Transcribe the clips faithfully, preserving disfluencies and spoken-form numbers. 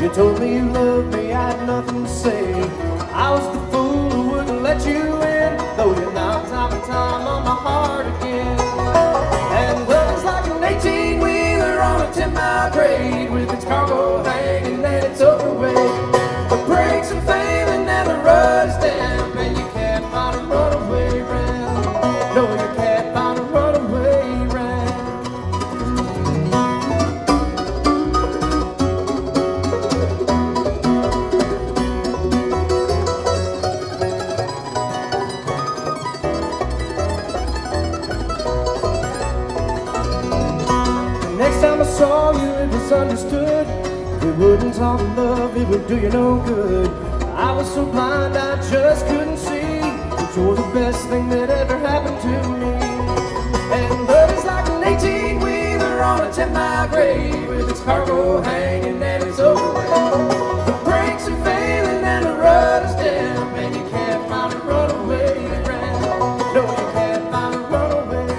You told me you loved me, I had nothing to say. I was the fool who wouldn't let you in, though you knocked time and time on my heart again. And love is like an eighteen-wheeler on a ten-mile grade, with its cargo hanging and its overweight. The brakes are failing and the road is damp, and you can't find a runaway round. No, you can't find a runaway round. I saw you and misunderstood. We wouldn't talk love, it would do you no good. I was so blind, I just couldn't see that you're the best thing that ever happened to me. And love is like an eighteen-wheeler on a ten-mile grade, with its cargo hanging and its overweight. The brakes are failing and the rudder is damp, and you can't find a runaway ground. No, you can't find a runaway ground.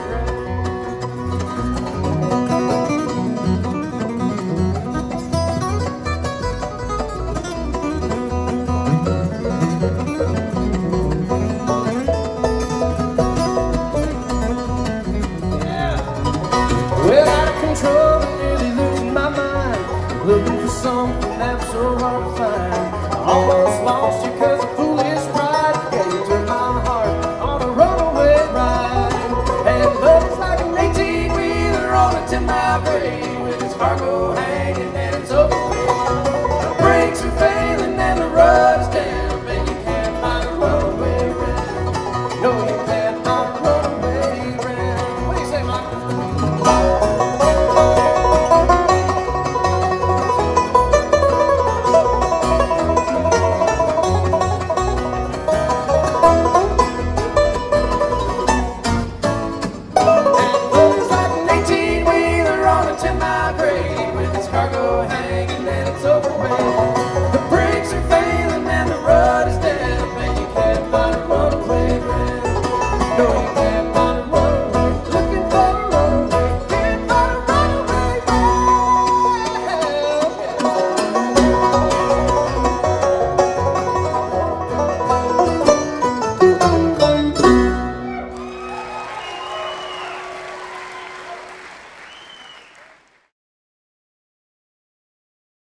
Looking for something that's so hard to find. I almost lost you cause of foolish pride. Yeah, you took my heart on a runaway ride. And love is like an eighteen-wheeler on a ten-mile grade, with its cargo hanging and it's over.